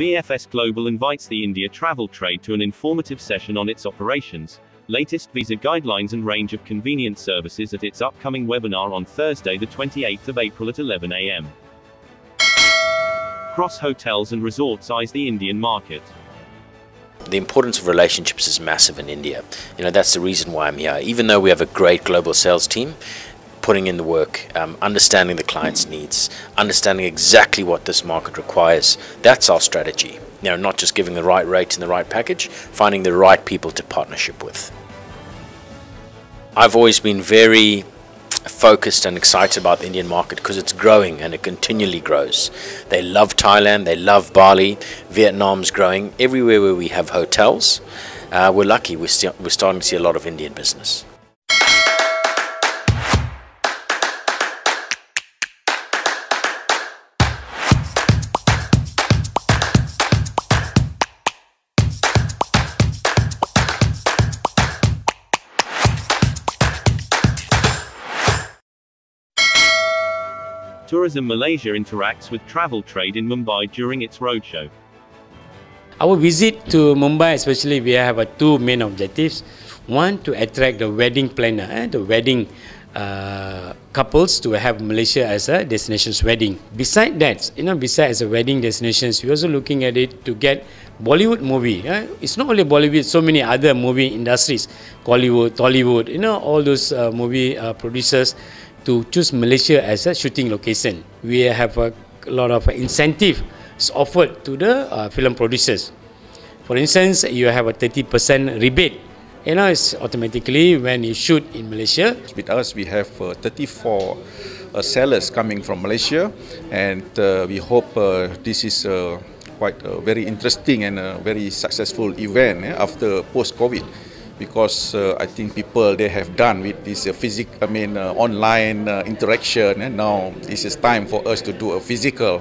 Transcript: VFS Global invites the India travel trade to an informative session on its operations, latest visa guidelines and range of convenient services at its upcoming webinar on Thursday the 28th of April at 11 a.m. Cross Hotels and Resorts eyes the Indian market. The importance of relationships is massive in India. That's the reason why I'm here. Even though we have a great global sales team, putting in the work, understanding the client's needs, understanding exactly what this market requires, that's our strategy. Not just giving the right rate and the right package, finding the right people to partnership with. I've always been very focused and excited about the Indian market because it's growing and it continually grows. They love Thailand, they love Bali, Vietnam's growing. Everywhere where we have hotels, we're lucky, we're starting to see a lot of Indian business. Tourism Malaysia interacts with travel trade in Mumbai during its roadshow. Our visit to Mumbai, especially, we have two main objectives. One, to attract the wedding planner, the wedding couples to have Malaysia as a destination's wedding. Beside that, besides a wedding destinations, we're also looking at it to get Bollywood movie. It's not only Bollywood, so many other movie industries, Hollywood, Tollywood, all those movie producers, to choose Malaysia as a shooting location. We have a lot of incentive offered to the film producers. For instance, you have a 30% rebate. It's automatically when you shoot in Malaysia. With us, we have 34 sellers coming from Malaysia, and we hope this is quite a very interesting and a very successful event after post-COVID. Because I think people, they have done with this online interaction, and now this is time for us to do a physical.